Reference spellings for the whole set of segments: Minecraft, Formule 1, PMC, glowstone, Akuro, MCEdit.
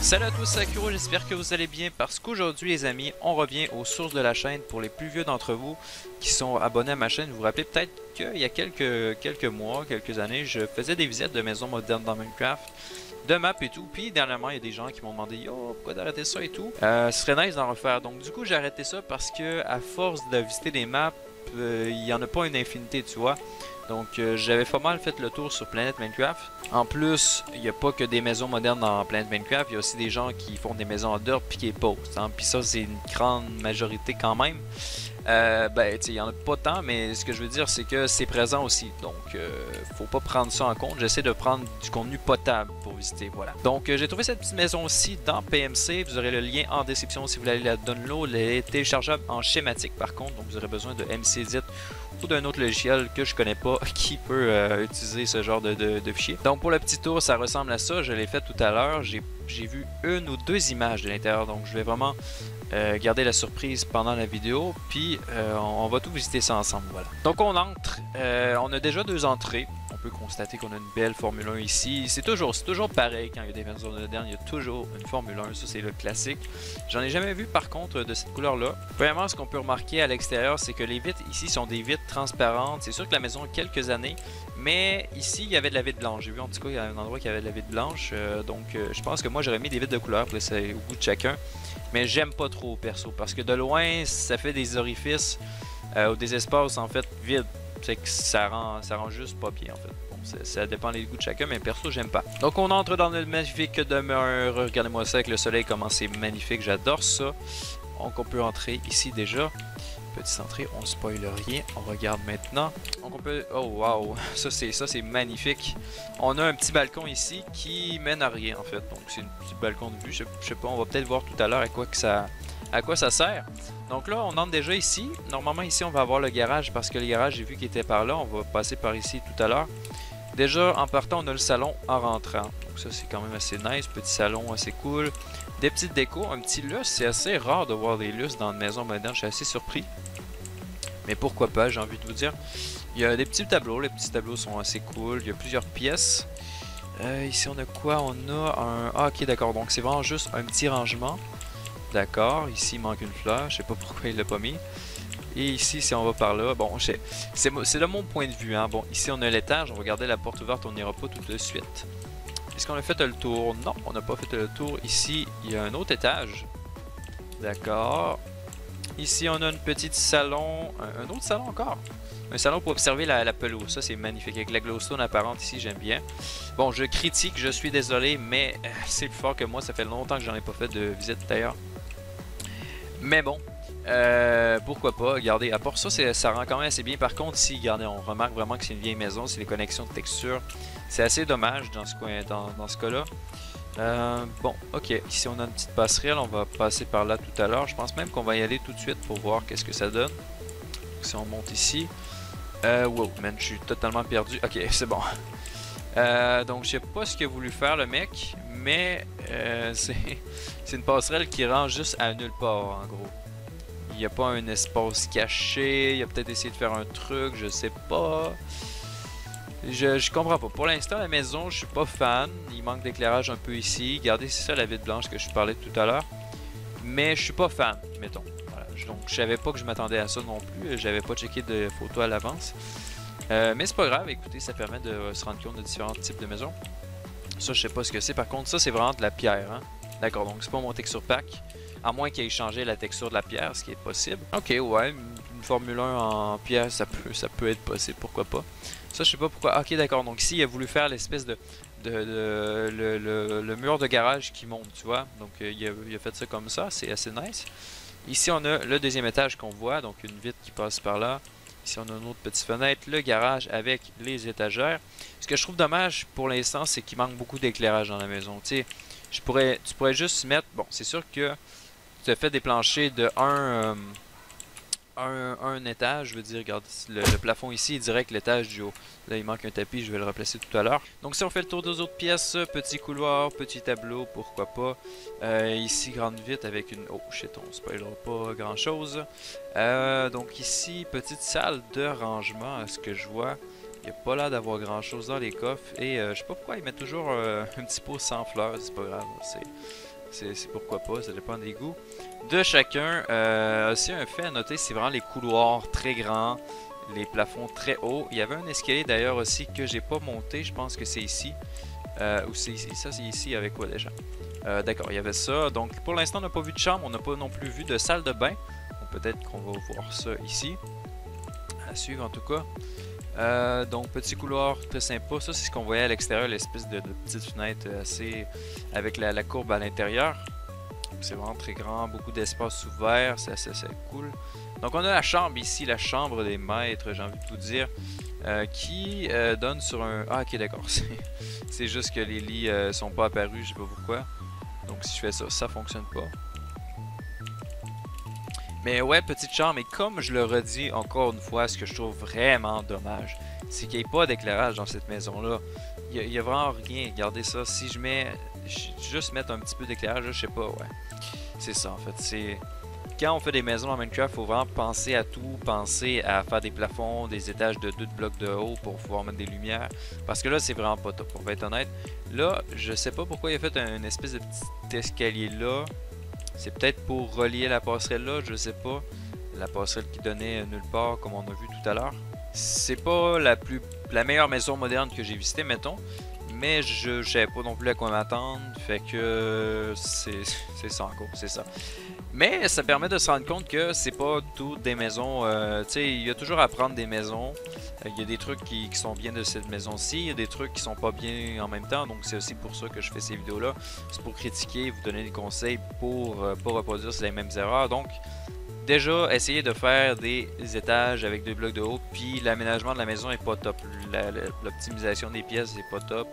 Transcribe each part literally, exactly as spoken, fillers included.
Salut à tous, c'est Akuro, j'espère que vous allez bien parce qu'aujourd'hui les amis, on revient aux sources de la chaîne pour les plus vieux d'entre vous qui sont abonnés à ma chaîne. Vous vous rappelez peut-être qu'il y a quelques, quelques mois, quelques années, je faisais des visites de maisons modernes dans Minecraft, de maps et tout, puis dernièrement il y a des gens qui m'ont demandé « Yo, pourquoi d'arrêter ça et tout euh, ?» Ce serait nice d'en refaire, donc du coup j'ai arrêté ça parce que à force de visiter des maps, euh, il n'y en a pas une infinité tu vois. Donc euh, j'avais pas mal fait le tour sur Planète Minecraft. En plus, il n'y a pas que des maisons modernes dans Planète Minecraft. Il y a aussi des gens qui font des maisons en dirt puis qui les postent. Hein? Puis ça, c'est une grande majorité quand même. Euh, ben, tu sais, il n'y en a pas tant, mais ce que je veux dire, c'est que c'est présent aussi. Donc, euh, faut pas prendre ça en compte. J'essaie de prendre du contenu potable pour visiter, voilà. Donc, euh, j'ai trouvé cette petite maison-ci dans P M C. Vous aurez le lien en description si vous voulez aller la download. Elle est téléchargeable en schématique, par contre. Donc, vous aurez besoin de MCEdit ou d'un autre logiciel que je connais pas qui peut euh, utiliser ce genre de, de, de fichier. Donc, pour le petit tour, ça ressemble à ça. Je l'ai fait tout à l'heure. J'ai J'ai vu une ou deux images de l'intérieur, donc je vais vraiment euh, garder la surprise pendant la vidéo, puis euh, on va tout visiter ça ensemble, voilà. Donc on entre, euh, on a déjà deux entrées, on peut constater qu'on a une belle Formule un ici, c'est toujours, c'est toujours pareil quand il y a des maisons modernes, il y a toujours une Formule un, ça c'est le classique. J'en ai jamais vu par contre de cette couleur-là. Premièrement, ce qu'on peut remarquer à l'extérieur, c'est que les vitres ici sont des vitres transparentes, c'est sûr que la maison a quelques années, mais ici il y avait de la vitre blanche, j'ai vu en tout cas il y a un endroit qui avait de la vitre blanche, euh, donc euh, je pense que moi j'aurais mis des vitres de couleur pour laisser au goût de chacun, mais j'aime pas trop perso parce que de loin ça fait des orifices euh, ou des espaces en fait vides, c'est que ça rend ça rend juste pas bien en fait. Bon, ça, ça dépend des goûts de chacun, mais perso j'aime pas. Donc on entre dans notre magnifique demeure, regardez-moi ça avec le soleil comment c'est magnifique, j'adore ça. Donc on peut entrer ici déjà. Petite entrée, on ne spoil rien, on regarde maintenant. Donc on peut... Oh wow, ça c'est ça c'est magnifique. On a un petit balcon ici qui mène à rien en fait. Donc c'est un petit balcon de vue, je, je sais pas, on va peut-être voir tout à l'heure à quoi que ça... à quoi ça sert. Donc là on entre déjà ici. Normalement ici on va avoir le garage parce que le garage j'ai vu qu'il était par là. On va passer par ici tout à l'heure. Déjà en partant on a le salon en rentrant. Donc ça c'est quand même assez nice, petit salon assez cool. Des petites décos, un petit lustre, c'est assez rare de voir des lustres dans une maison moderne, je suis assez surpris. Mais pourquoi pas, j'ai envie de vous dire. Il y a des petits tableaux, les petits tableaux sont assez cool, il y a plusieurs pièces. Euh, ici on a quoi? On a un... Ah ok d'accord, donc c'est vraiment juste un petit rangement. D'accord, ici il manque une fleur, je sais pas pourquoi il l'a pas mis. Et ici si on va par là, bon c'est de mon point de vue. Hein. Bon ici on a l'étage, on va garder la porte ouverte, on n'ira pas tout de suite. Est-ce qu'on a fait le tour? Non, on n'a pas fait le tour. Ici, il y a un autre étage. D'accord. Ici, on a une petite salon. Un autre salon encore. Un salon pour observer la, la pelouse. Ça, c'est magnifique. Avec la glowstone apparente ici, j'aime bien. Bon, je critique, je suis désolé, mais euh, c'est plus fort que moi. Ça fait longtemps que j'en ai pas fait de visite d'ailleurs. Mais bon. Euh, pourquoi pas, regardez, à part ça, ça rend quand même assez bien. Par contre, ici, regardez, on remarque vraiment que c'est une vieille maison, c'est les connexions de texture. C'est assez dommage dans ce coin, dans, dans ce cas-là. Euh, bon, ok, ici on a une petite passerelle, on va passer par là tout à l'heure. Je pense même qu'on va y aller tout de suite pour voir qu'est-ce que ça donne. Si on monte ici. Euh, wow, man, je suis totalement perdu. Ok, c'est bon. Euh, donc, je sais pas ce qu'il a voulu faire le mec, mais euh, c'est une passerelle qui rend juste à nulle part, en gros. Il n'y a pas un espace caché, il a peut-être essayé de faire un truc, je sais pas. Je, je comprends pas. Pour l'instant, la maison, je suis pas fan. Il manque d'éclairage un peu ici. Regardez, c'est ça la vitre blanche que je parlais tout à l'heure. Mais je suis pas fan, mettons. Voilà. Donc, je savais pas que je m'attendais à ça non plus. J'avais pas checké de photos à l'avance. Euh, mais c'est pas grave, écoutez, ça permet de se rendre compte de différents types de maisons. Ça, je sais pas ce que c'est. Par contre, ça, c'est vraiment de la pierre. Hein? D'accord, donc c'est pas mon texture pack. À moins qu'il ait changé la texture de la pierre, ce qui est possible. Ok, ouais, une Formule un en pierre, ça peut, ça peut être possible, pourquoi pas. Ça, je sais pas pourquoi. Ok, d'accord, donc ici, il a voulu faire l'espèce de, de, de le, le, le mur de garage qui monte, tu vois. Donc, il a, il a fait ça comme ça, c'est assez nice. Ici, on a le deuxième étage qu'on voit, donc une vitre qui passe par là. Ici, on a une autre petite fenêtre, le garage avec les étagères. Ce que je trouve dommage pour l'instant, c'est qu'il manque beaucoup d'éclairage dans la maison. Tu sais, je pourrais, tu pourrais juste mettre... Bon, c'est sûr que... Tu as fait des planchers de un, euh, un, un étage, je veux dire, regarde, le, le plafond ici est direct l'étage du haut. Là, il manque un tapis, je vais le replacer tout à l'heure. Donc, si on fait le tour des autres pièces, petit couloir, petit tableau, pourquoi pas. Euh, ici, grande vitre avec une... Oh, shit, on ne spoilera pas grand-chose. Euh, donc ici, petite salle de rangement, à ce que je vois. Il n'y a pas l'air d'avoir grand chose dans les coffres. Et euh, je sais pas pourquoi ils mettent toujours euh, un petit pot sans fleurs. C'est pas grave. C'est pourquoi pas. Ça dépend des goûts de chacun. Euh, aussi, un fait à noter, c'est vraiment les couloirs très grands. Les plafonds très hauts. Il y avait un escalier d'ailleurs aussi que j'ai pas monté. Je pense que c'est ici. Euh, ou c'est ici. Ça, c'est ici avec quoi déjà? Euh, D'accord, il y avait ça. Donc pour l'instant, on n'a pas vu de chambre. On n'a pas non plus vu de salle de bain. Peut-être qu'on va voir ça ici. À suivre en tout cas. Euh, donc petit couloir très sympa. Ça, c'est ce qu'on voyait à l'extérieur. L'espèce de, de petite fenêtre assez avec la, la courbe à l'intérieur. C'est vraiment très grand. Beaucoup d'espace ouvert. C'est assez, assez cool. Donc on a la chambre ici, la chambre des maîtres, j'ai envie de tout dire, euh, qui euh, donne sur un... Ah ok, d'accord, c'est juste que les lits euh, sont pas apparus, je sais pas pourquoi. Donc si je fais ça, ça fonctionne pas. Mais ouais, petite chambre, et comme je le redis encore une fois, ce que je trouve vraiment dommage, c'est qu'il n'y ait pas d'éclairage dans cette maison-là. Il n'y a, a vraiment rien, regardez ça, si je mets... Je, juste mettre un petit peu d'éclairage, je sais pas, ouais. C'est ça en fait, c'est... Quand on fait des maisons dans Minecraft, il faut vraiment penser à tout, penser à faire des plafonds, des étages de deux blocs de haut pour pouvoir mettre des lumières. Parce que là, c'est vraiment pas top, pour être honnête. Là, je sais pas pourquoi il a fait une espèce de petit escalier là. C'est peut-être pour relier la passerelle là, je sais pas. La passerelle qui donnait nulle part, comme on a vu tout à l'heure. C'est pas la plus, la meilleure maison moderne que j'ai visitée, mettons. Mais je, je savais pas non plus à quoi m'attendre, fait que c'est ça en gros, c'est ça. Mais ça permet de se rendre compte que c'est pas toutes des maisons, euh, tu sais, il y a toujours à prendre des maisons. Il euh, y a des trucs qui, qui sont bien de cette maison-ci, il y a des trucs qui sont pas bien en même temps, donc c'est aussi pour ça que je fais ces vidéos-là. C'est pour critiquer, vous donner des conseils pour euh, pas reproduire les mêmes erreurs, donc... Déjà, essayer de faire des étages avec deux blocs de haut, puis l'aménagement de la maison n'est pas top. L'optimisation des pièces n'est pas top.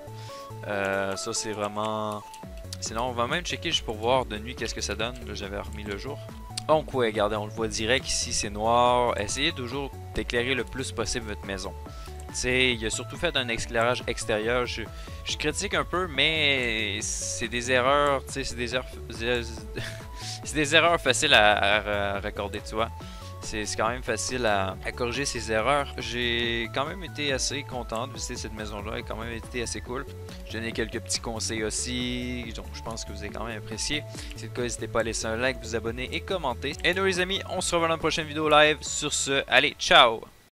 Euh, ça, c'est vraiment... Sinon, on va même checker juste pour voir de nuit qu'est-ce que ça donne. Là, j'avais remis le jour. Donc, ouais, regardez, on le voit direct ici, c'est noir. Essayez toujours d'éclairer le plus possible votre maison. Tu sais, il a surtout fait un éclairage extérieur. Je, je critique un peu, mais c'est des erreurs, tu sais, c'est des erreurs... C'est des erreurs faciles à, à, à raccorder, tu vois. C'est quand même facile à, à corriger ces erreurs. J'ai quand même été assez content de visiter cette maison-là. Elle a quand même été assez cool. J'ai donné quelques petits conseils aussi. Donc, je pense que vous avez quand même apprécié. C'est le cas, n'hésitez pas à laisser un like, vous abonner et commenter. Et nous, les amis, on se revoit dans une prochaine vidéo live. Sur ce, allez, ciao!